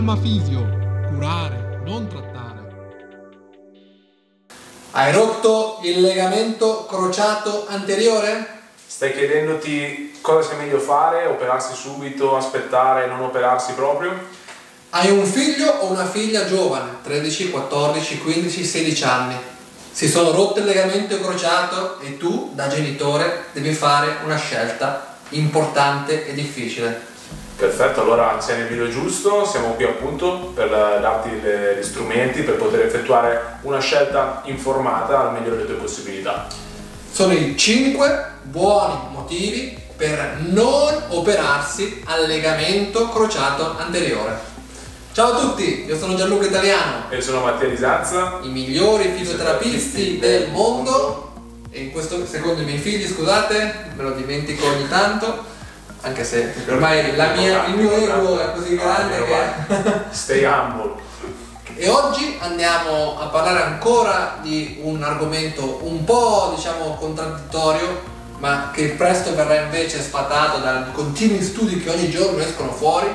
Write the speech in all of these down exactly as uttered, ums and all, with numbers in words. AlmaPhysio, curare, non trattare. Hai rotto il legamento crociato anteriore? Stai chiedendoti cosa sia meglio fare, operarsi subito, aspettare, non operarsi proprio? Hai un figlio o una figlia giovane, tredici, quattordici, quindici, sedici anni. Si sono rotte il legamento crociato e tu, da genitore, devi fare una scelta importante e difficile. Perfetto, allora sei nel video giusto, siamo qui appunto per darti gli strumenti per poter effettuare una scelta informata al meglio delle tue possibilità. Sono i cinque buoni motivi per non operarsi al legamento crociato anteriore. Ciao a tutti, io sono Gianluca Italiano. E io sono Mattia Di Zazza. I migliori fisioterapisti del mondo. E in questo, secondo i miei figli, scusate, me lo dimentico ogni tanto. Anche se ormai la mia, il mio ego è così grande che... Stay humble! E oggi andiamo a parlare ancora di un argomento un po', diciamo, contraddittorio, ma che presto verrà invece sfatato dai continui studi che ogni giorno escono fuori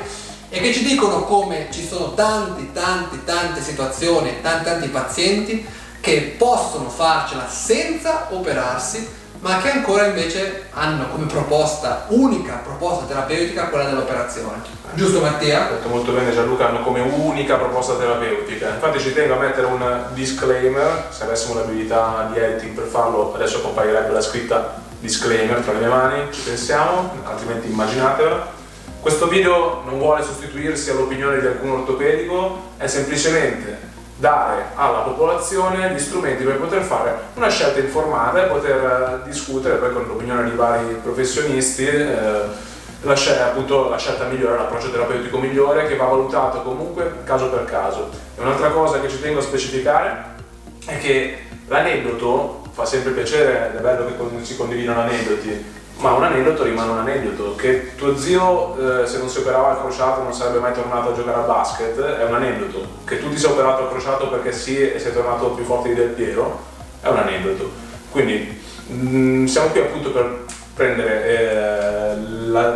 e che ci dicono come ci sono tanti, tanti, tante situazioni, tanti, tanti pazienti che possono farcela senza operarsi, ma che ancora invece hanno come proposta, unica proposta terapeutica, quella dell'operazione. Giusto Mattia? Detto molto bene Gianluca, hanno come unica proposta terapeutica. Infatti ci tengo a mettere un disclaimer, se avessimo l'abilità di editing per farlo, adesso comparirebbe la scritta disclaimer tra le mie mani, ci pensiamo, altrimenti immaginatevela. Questo video non vuole sostituirsi all'opinione di alcun ortopedico, è semplicemente dare alla popolazione gli strumenti per poter fare una scelta informata e poter discutere poi con l'opinione di vari professionisti eh, la, scelta, appunto, la scelta migliore, l'approccio terapeutico migliore che va valutato comunque caso per caso. E un'altra cosa che ci tengo a specificare è che l'aneddoto fa sempre piacere, è bello che si condividono aneddoti, ma un aneddoto rimane un aneddoto, che tuo zio eh, se non si operava al crociato non sarebbe mai tornato a giocare a basket, è un aneddoto, che tu ti sei operato al crociato perché sì e sei tornato più forte di Del Piero, è un aneddoto, quindi mh, siamo qui appunto per prendere eh,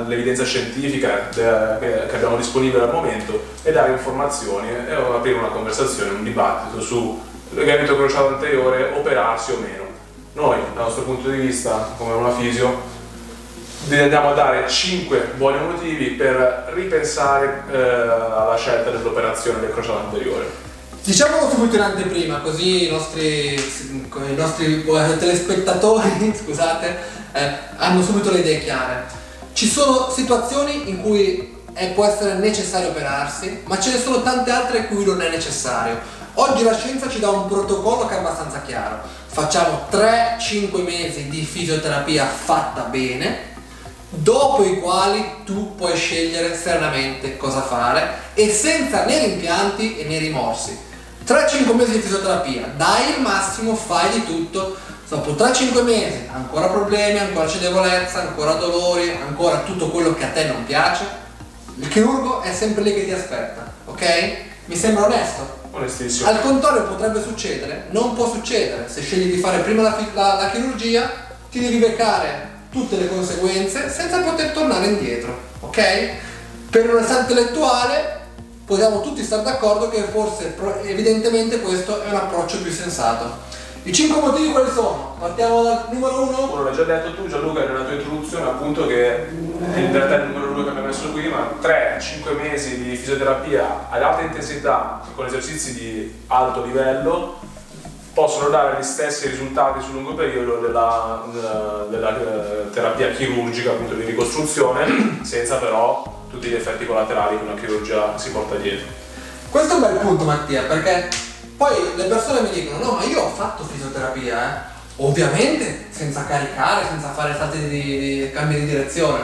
l'evidenza scientifica de, che abbiamo disponibile al momento e dare informazioni e aprire una conversazione, un dibattito su legamento crociato anteriore, operarsi o meno. Noi dal nostro punto di vista come una fisio andiamo a dare cinque buoni motivi per ripensare eh, alla scelta dell'operazione del crociato anteriore. Diciamolo subito in anteprima, così i nostri, i nostri telespettatori scusate, eh, hanno subito le idee chiare. Ci sono situazioni in cui è, può essere necessario operarsi, ma ce ne sono tante altre in cui non è necessario. Oggi la scienza ci dà un protocollo che è abbastanza chiaro. Facciamo tre cinque mesi di fisioterapia fatta bene, dopo i quali tu puoi scegliere serenamente cosa fare e senza né rimpianti né rimorsi. tre cinque mesi di fisioterapia, dai il massimo, fai di tutto, dopo tre cinque mesi ancora problemi, ancora cedevolezza, ancora dolori, ancora tutto quello che a te non piace, il chirurgo è sempre lì che ti aspetta, ok? Mi sembra onesto? Onestissimo. Al contrario potrebbe succedere, non può succedere, se scegli di fare prima la, la, la chirurgia ti devi beccare tutte le conseguenze senza poter tornare indietro, ok? Per una sanità intellettuale possiamo tutti stare d'accordo che forse evidentemente questo è un approccio più sensato. I cinque motivi quali sono? Partiamo dal numero uno. Uno l'hai già detto tu Gianluca nella tua introduzione, appunto, che è in realtà il numero due che abbiamo messo qui, ma tre cinque mesi di fisioterapia ad alta intensità con esercizi di alto livello possono dare gli stessi risultati sul lungo periodo della, della, della terapia chirurgica, appunto di ricostruzione, senza però tutti gli effetti collaterali che una chirurgia si porta dietro. Questo è un bel punto Mattia, perché poi le persone mi dicono no ma io ho fatto fisioterapia, eh? Ovviamente senza caricare, senza fare salti di, di cambi di direzione,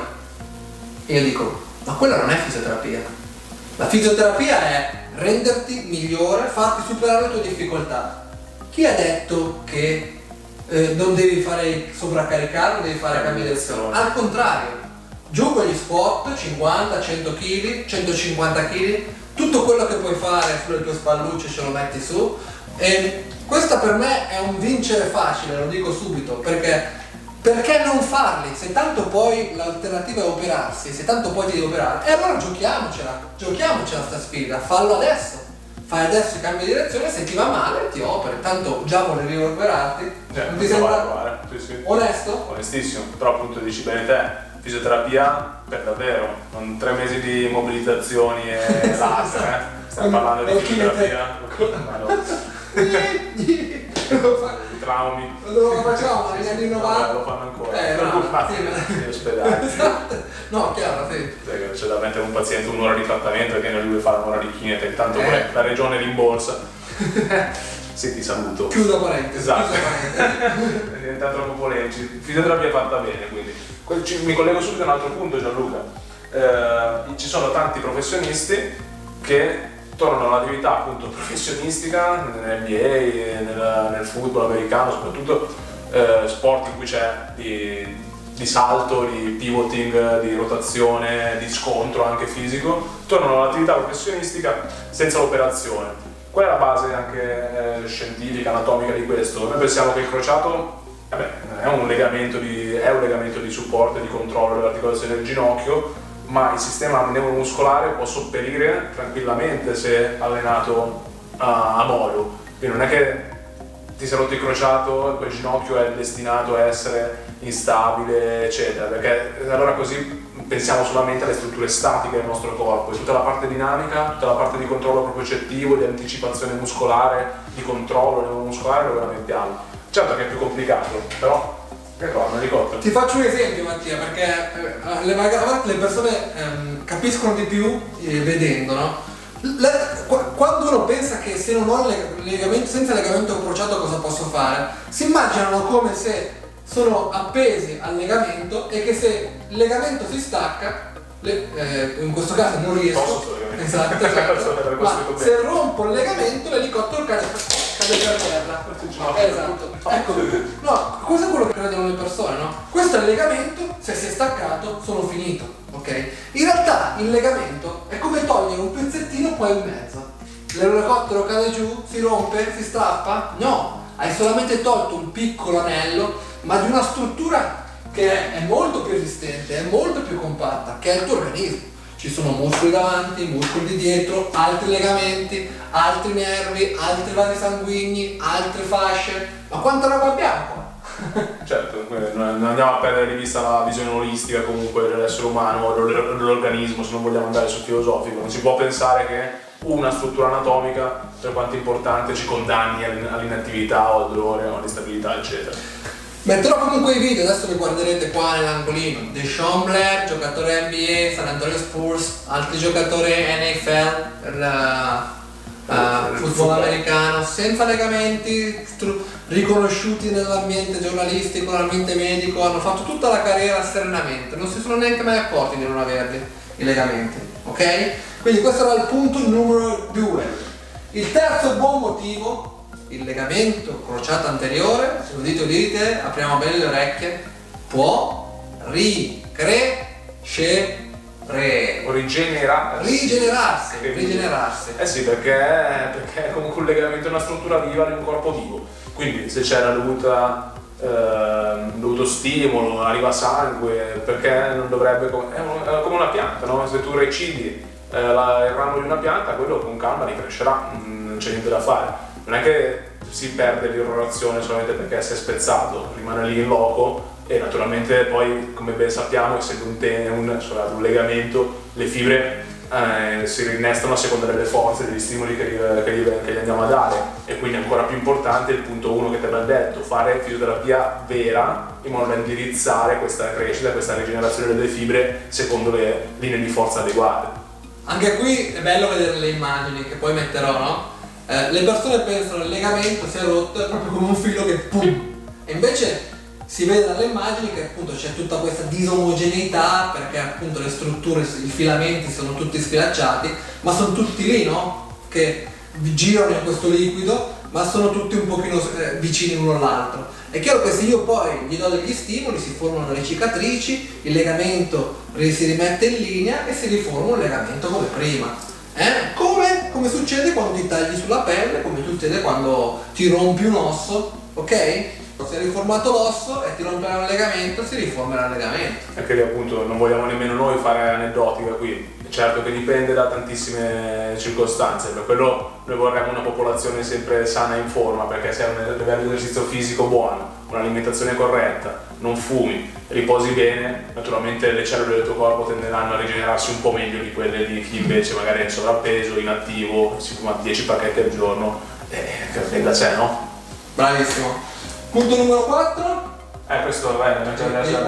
e io dico ma quella non è fisioterapia, la fisioterapia è renderti migliore, farti superare le tue difficoltà. Chi ha detto che eh, non devi fare sovraccaricare, non devi fare cambi di direzione? Al contrario, giù con gli squat, cinquanta, cento chili, centocinquanta chili, tutto quello che puoi fare sulle tue spallucce ce lo metti su. E questa per me è un vincere facile, lo dico subito, perché perché non farli? Se tanto poi l'alternativa è operarsi, se tanto poi devi operare, e eh allora giochiamocela, giochiamocela sta sfida, fallo adesso, fai adesso, cambia direzione, se ti va male ti operi, tanto già volevi operarti, cioè, non ti sembra sì, sì. Onesto? Onestissimo, però appunto dici bene te. Fisioterapia per davvero, non tre mesi di mobilitazioni e laser, eh? Stiamo parlando di fisioterapia. Traumi. Lo facciamo negli anni novanta. Lo fanno ancora. Eh, preoccupati negli ospedali. No, chiaro, sì. Perché c'è da mettere un paziente un'ora di trattamento che non lui vuole fare un'ora di chinete, intanto eh. la regione rimborsa. Sì, ti saluto. Chiudo parentesi. Esatto. È diventato troppo polemico. Fisioterapia fatta bene, quindi. Mi collego subito a un altro punto, Gianluca. Eh, ci sono tanti professionisti che tornano all'attività appunto professionistica nell'N B A, nel, nel football americano, soprattutto eh, sport in cui c'è di, di salto, di pivoting, di rotazione, di scontro anche fisico, tornano all'attività professionistica senza l'operazione. Qual è la base anche eh, scientifica, anatomica di questo? Noi pensiamo che il crociato Vabbè, è, un legamento di, è un legamento di supporto e di controllo dell'articolazione del ginocchio, ma il sistema neuromuscolare può sopperire tranquillamente se allenato a, a modo. Quindi non è che ti sei rotto il crociato e quel ginocchio è destinato a essere instabile, eccetera, perché allora così pensiamo solamente alle strutture statiche del nostro corpo, e tutta la parte dinamica, tutta la parte di controllo propriocettivo, di anticipazione muscolare, di controllo neuromuscolare dove la mettiamo. Certo che è più complicato, però che cosa, non ricordo. Ti faccio un esempio, Mattia, perché le, le persone ehm, capiscono di più eh, vedendo, no? La, quando uno pensa che se non ho il legamento, senza legamento crociato cosa posso fare, si immaginano come se sono appesi al legamento e che se il legamento si stacca, le, eh, in questo caso non riesco, posso, esatto, esatto. Ma se rompo il legamento l'elicottero cade. Cade per terra. No, esatto. No. Ecco, no, questo è quello che credono le persone, no? Questo è il legamento, se si è staccato sono finito, ok? In realtà il legamento è come togliere un pezzettino qua in mezzo. L'elicottero cade giù, si rompe, si strappa? No, hai solamente tolto un piccolo anello, ma di una struttura che è molto più resistente, è molto più compatta, che è il tuo organismo. Ci sono muscoli davanti, muscoli di dietro, altri legamenti, altri nervi, altri vasi sanguigni, altre fasce. Ma quanta roba abbiamo qua? Certo, non andiamo a perdere di vista la visione olistica comunque dell'essere umano, dell'organismo, se non vogliamo andare sul filosofico. Non si può pensare che una struttura anatomica, per quanto importante, ci condanni all'inattività o al dolore o all'instabilità, eccetera. Metterò comunque i video, adesso li guarderete qua nell'angolino. De Schombler, giocatore N B A, San Antonio Spurs, altri giocatori N F L, la, uh, football americano, senza legamenti, riconosciuti nell'ambiente giornalistico, nell'ambiente medico, hanno fatto tutta la carriera serenamente, non si sono neanche mai accorti di non averli i legamenti, ok? Quindi questo era il punto numero due. Il terzo buon motivo. Il legamento crociato anteriore, se lo dite udite, apriamo bene le orecchie, può ricrescere. O rigenerarsi. Rigenerarsi, rigenerarsi. Eh sì, perché, perché comunque un legamento è una struttura viva di un corpo vivo. Quindi se c'è la dovuta eh, dovuto stimolo, arriva sangue, perché non dovrebbe. È come una pianta, no? Se tu recidi eh, la, il ramo di una pianta, quello con calma ricrescerà, non c'è niente da fare. Non è che si perde l'irrorazione solamente perché si è spezzato, rimane lì in loco e naturalmente poi, come ben sappiamo, essendo un, un, un legamento, le fibre eh, si rinnestano a seconda delle forze, degli stimoli che, che, che gli andiamo a dare, e quindi è ancora più importante il punto uno che ti abbiamo detto, fare fisioterapia vera in modo da indirizzare questa crescita, questa rigenerazione delle fibre secondo le linee di forza adeguate. Anche qui è bello vedere le immagini che poi metterò, no? Eh, le persone pensano il legamento si è rotto proprio come un filo che pum, e invece si vede dalle immagini che appunto c'è tutta questa disomogeneità perché appunto le strutture, i filamenti sono tutti sfilacciati, ma sono tutti lì, no? Che girano in questo liquido, ma sono tutti un pochino eh, vicini l'uno all'altro. È chiaro che se io poi gli do degli stimoli si formano le cicatrici, il legamento si rimette in linea e si riforma un legamento come prima. Eh? Come? Come succede quando ti tagli sulla pelle, come succede quando ti rompi un osso, ok? Se riformato l'osso e ti romperà un legamento, si riformerà il legamento. Anche lì appunto non vogliamo nemmeno noi fare aneddotica qui. Certo che dipende da tantissime circostanze, per quello noi vorremmo una popolazione sempre sana e in forma, perché se hai un livello di esercizio fisico buono, un'alimentazione corretta, non fumi, riposi bene, naturalmente le cellule del tuo corpo tenderanno a rigenerarsi un po' meglio di quelle di chi invece magari è in sovrappeso, inattivo, si fuma dieci pacchetti al giorno, eh, da sé, no? Bravissimo! Punto numero quattro? Eh, questo abbiamo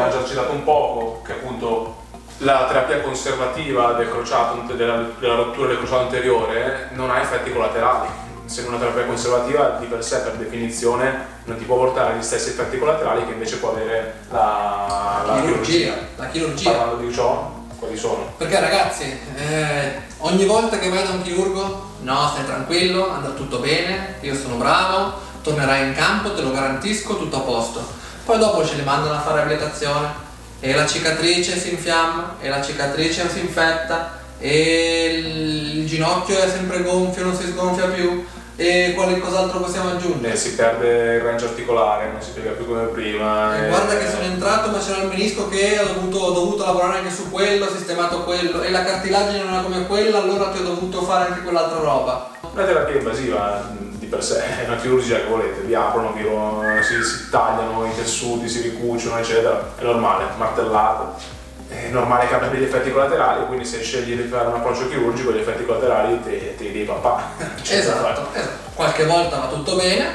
già citato un poco, che appunto la terapia conservativa del crociato, della, della rottura del crociato anteriore non ha effetti collaterali. Essendo una terapia conservativa di per sé, per definizione, non ti può portare gli stessi effetti collaterali che invece può avere la, la, la chirurgia. La chirurgia. Parlando di ciò, quali sono? Perché ragazzi, eh, ogni volta che vai da un chirurgo, no, stai tranquillo, andrà tutto bene, io sono bravo, tornerai in campo, te lo garantisco, tutto a posto. Poi dopo ce le mandano a fare riabilitazione e la cicatrice si infiamma, e la cicatrice si infetta, e il ginocchio è sempre gonfio, non si sgonfia più, e quale cos'altro possiamo aggiungere? Eh, si perde il range articolare, non si piega più come prima. E, e guarda che sono entrato ma c'era il menisco che ho dovuto, ho dovuto lavorare anche su quello, ho sistemato quello, e la cartilagine non è come quella, allora ti ho dovuto fare anche quell'altra roba. La terapia invasiva per sé, è una chirurgia che volete, vi aprono, vi, si, si tagliano i tessuti, si ricuciono eccetera, è normale, martellato, è normale che abbia degli effetti collaterali, quindi se scegli di fare un approccio chirurgico gli effetti collaterali te, te li papà. Esatto, esatto, qualche volta va tutto bene,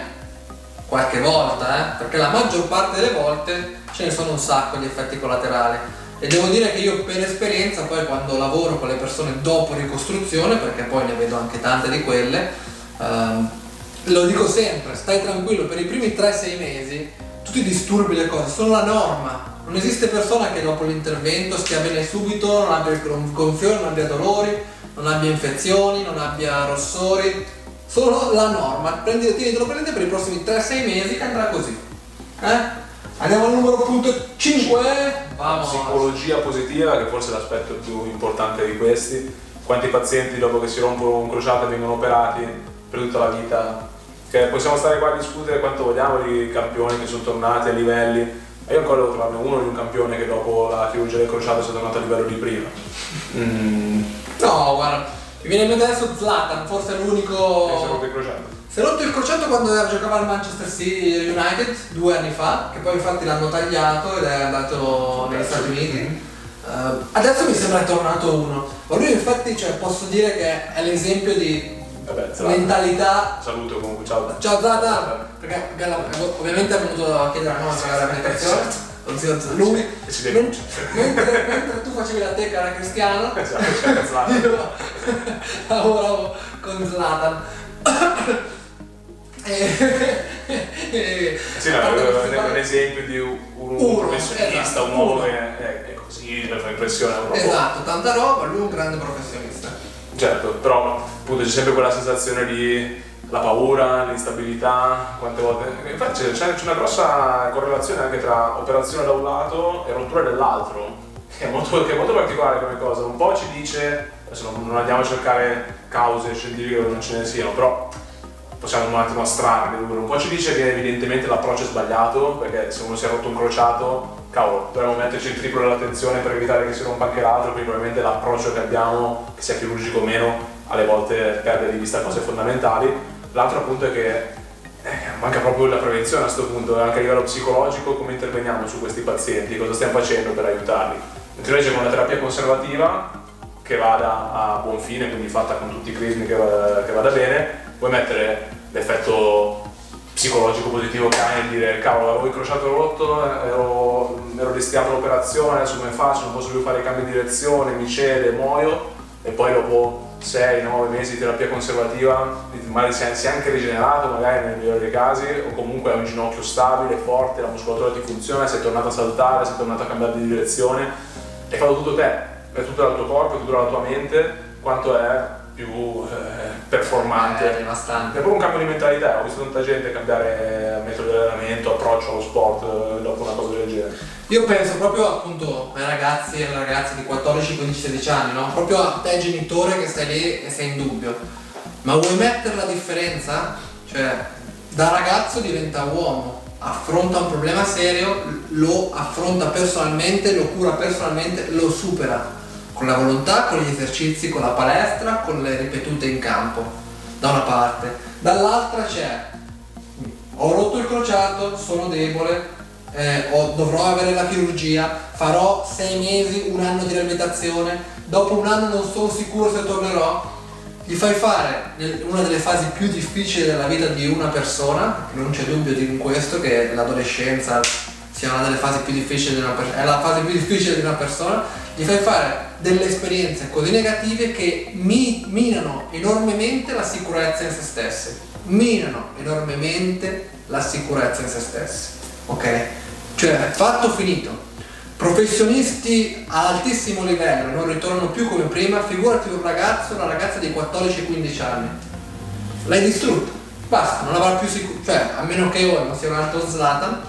qualche volta, eh, perché la maggior parte delle volte ce ne sono un sacco di effetti collaterali. E devo dire che io per esperienza poi quando lavoro con le persone dopo ricostruzione, perché poi ne vedo anche tante di quelle, ehm, lo dico sempre, stai tranquillo, per i primi tre sei mesi tutti i disturbi, le cose sono la norma, non esiste persona che dopo l'intervento stia bene subito, non abbia il gonfiore, non abbia dolori, non abbia infezioni, non abbia rossori, sono la norma, prendi, te lo prendi per i prossimi tre sei mesi che andrà così, eh? Andiamo al numero punto cinque, vamos. Psicologia positiva, che forse è l'aspetto più importante di questi. Quanti pazienti dopo che si rompono un crociato vengono operati per tutta la vita, che possiamo stare qua a discutere quanto vogliamo di campioni che sono tornati a livelli, io ancora devo trovarne uno di un campione che dopo la chirurgia del crociato è tornato a livello di prima. Mm. No, guarda, mi viene in mente adesso Zlatan, forse è l'unico... Che si è rotto il crociato. Si è rotto il crociato quando giocava al Manchester City United due anni fa, che poi infatti l'hanno tagliato ed è andato negli Stati Uniti. Uh, adesso mi sembra è tornato uno, ma lui infatti, cioè, posso dire che è l'esempio di... Vabbè, mentalità. Saluto comunque, ciao. Ciao Zlatan, perché ovviamente è venuto a chiedere la nostra rehabilitazione, lo zio lui, mentre, mentre tu facevi la teca alla Cristiano, esatto, io lavoravo con Zlatan. E, sì, no, è un esempio di un, un uno, professionista, esatto, un uomo che è, è così, per fare impressione. Esatto, tanta roba, lui è un grande professionista. Certo, però appunto c'è sempre quella sensazione di la paura, l'instabilità, quante volte... Infatti c'è una grossa correlazione anche tra operazione da un lato e rottura dell'altro, che è molto, che è molto particolare come cosa, un po' ci dice, adesso non, non andiamo a cercare cause scientifiche che non ce ne siano, però possiamo un attimo astrarre, un po' ci dice che evidentemente l'approccio è sbagliato, perché se uno si è rotto un crociato, cavolo, dovremmo metterci il triplo dell'attenzione per evitare che si rompa anche l'altro, quindi probabilmente l'approccio che abbiamo, che sia chirurgico o meno, alle volte perde di vista cose fondamentali. L'altro appunto è che eh, manca proprio la prevenzione a questo punto, anche a livello psicologico, come interveniamo su questi pazienti, cosa stiamo facendo per aiutarli. Mentre invece con una terapia conservativa che vada a buon fine, quindi fatta con tutti i crismi che vada, che vada bene, puoi mettere l'effetto psicologico positivo che hai nel dire cavolo, avevo il crociato rotto, ero, ero destinato all'operazione, adesso come faccio, non posso più fare cambi di direzione, mi cede, muoio, e poi dopo sei nove mesi di terapia conservativa magari si è anche rigenerato, magari nel migliore dei casi, o comunque hai un ginocchio stabile, forte, la muscolatura ti funziona, sei tornato a saltare, sei tornato a cambiare di direzione, hai fatto tutto te, è tutto dal tuo corpo, è tutto dalla tua mente, quanto è più eh, performante, eh, devastante. È proprio un cambio di mentalità, ho visto tanta gente cambiare metodo di allenamento, approccio allo sport eh, dopo una cosa del genere. Io penso proprio appunto ai ragazzi e alle ragazze di quattordici, quindici, sedici anni, no? Proprio a te genitore che stai lì e sei in dubbio, ma vuoi mettere la differenza? Cioè da ragazzo diventa uomo, affronta un problema serio, lo affronta personalmente, lo cura personalmente, lo supera con la volontà, con gli esercizi, con la palestra, con le ripetute in campo, da una parte. Dall'altra c'è: ho rotto il crociato, sono debole, eh, ho, dovrò avere la chirurgia, farò sei mesi, un anno di riabilitazione, dopo un anno non sono sicuro se tornerò. Gli fai fare una delle fasi più difficili della vita di una persona, non c'è dubbio di questo che l'adolescenza sia una delle fasi più difficili di una persona, è la fase più difficile di una persona, gli fai fare delle esperienze così negative che mi minano enormemente la sicurezza in se stessi, minano enormemente la sicurezza in se stessi, ok? Cioè, fatto finito. Professionisti ad altissimo livello non ritornano più come prima, figurati un ragazzo, una ragazza di quattordici quindici anni, l'hai distrutto, basta, non avrà più sicurezza, cioè a meno che ora non sia un altro Zlatan,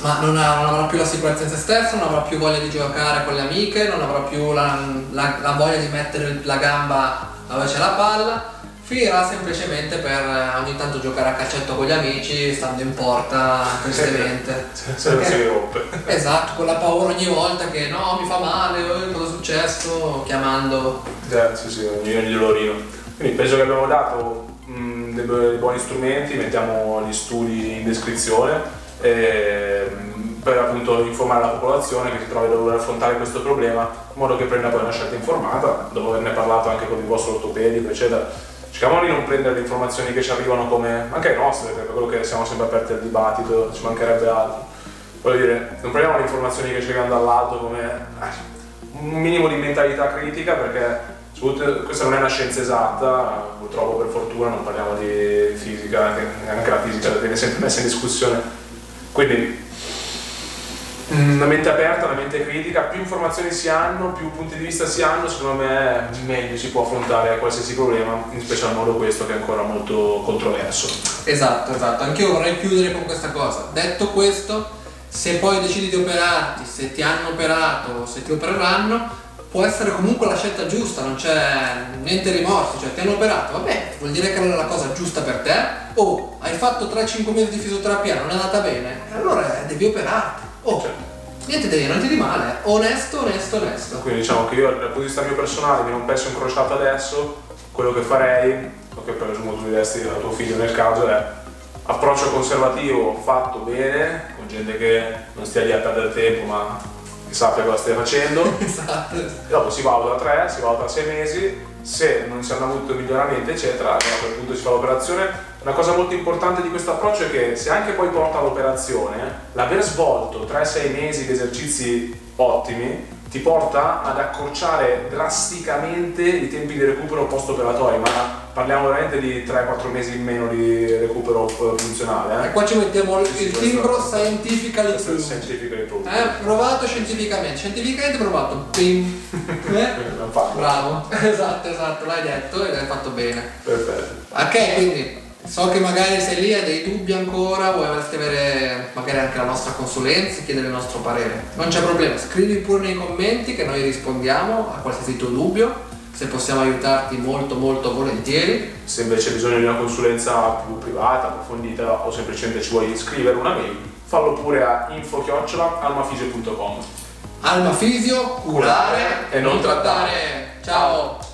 ma non, ha, non avrà più la sicurezza in se stesso, non avrà più voglia di giocare con le amiche, non avrà più la, la, la voglia di mettere la gamba dove c'è la palla, finirà semplicemente per ogni tanto giocare a calcetto con gli amici, stando in porta tristemente. Se non si rompe. Esatto, con la paura ogni volta che no, mi fa male, oh, cosa è successo, chiamando. Grazie, sì, ogni dolorino. Quindi penso che abbiamo dato mh, dei, dei buoni strumenti, mettiamo gli studi in descrizione e, mh, per appunto informare la popolazione che si trova a dover affrontare questo problema, in modo che prenda poi una scelta informata, dopo averne parlato anche con il vostro ortopedico, eccetera. Cerchiamo di non prendere le informazioni che ci arrivano come anche le nostre, perché per quello che siamo sempre aperti al dibattito, ci mancherebbe altro. Voglio dire, non prendiamo le informazioni che ci arrivano dall'alto come eh, un minimo di mentalità critica, perché questa non è una scienza esatta, purtroppo per fortuna non parliamo di fisica, anche la fisica viene sempre messa in discussione. Quindi una mente aperta, una mente critica, più informazioni si hanno, più punti di vista si hanno, secondo me meglio si può affrontare qualsiasi problema, in special modo questo che è ancora molto controverso. Esatto, esatto, anch'io vorrei chiudere con questa cosa. Detto questo, se poi decidi di operarti, se ti hanno operato o se ti opereranno, può essere comunque la scelta giusta, non c'è niente rimorso, cioè ti hanno operato, vabbè, vuol dire che non è la cosa giusta per te, o oh, hai fatto tre cinque mesi di fisioterapia, non è andata bene, allora devi operarti. Oh, cioè, niente di niente di male, onesto, onesto, onesto. Quindi diciamo che io dal punto di vista mio personale mi non penso incrociato adesso, quello che farei, o che presumo tu diresti a tuo figlio nel caso, è approccio conservativo fatto bene, con gente che non stia lì a perdere tempo ma che sappia cosa stia facendo. Esatto. E dopo si valuta tre, si valuta sei mesi, se non si hanno avuto miglioramenti eccetera, allora a quel punto si fa l'operazione. Una cosa molto importante di questo approccio è che se anche poi porta all'operazione, l'aver svolto tre sei mesi di esercizi ottimi ti porta ad accorciare drasticamente i tempi di recupero post-operatorio, ma parliamo veramente di tre quattro mesi in meno di recupero funzionale. Eh? E qua ci mettiamo il, il timbro scientifically proved. Eh, provato scientificamente, scientificamente provato. Bim. Eh? Non farlo. Bravo, esatto, esatto, l'hai detto e l'hai fatto bene. Perfetto. Ok, quindi. So che magari sei lì, hai dei dubbi ancora, vorresti avere magari anche la nostra consulenza e chiedere il nostro parere. Non c'è problema, scrivi pure nei commenti che noi rispondiamo a qualsiasi tuo dubbio, se possiamo aiutarti molto molto volentieri. Se invece hai bisogno di una consulenza più privata, approfondita o semplicemente ci vuoi scrivere una mail, fallo pure a info chiocciola almaphysio punto com. AlmaPhysio, curare e non trattare. Ciao!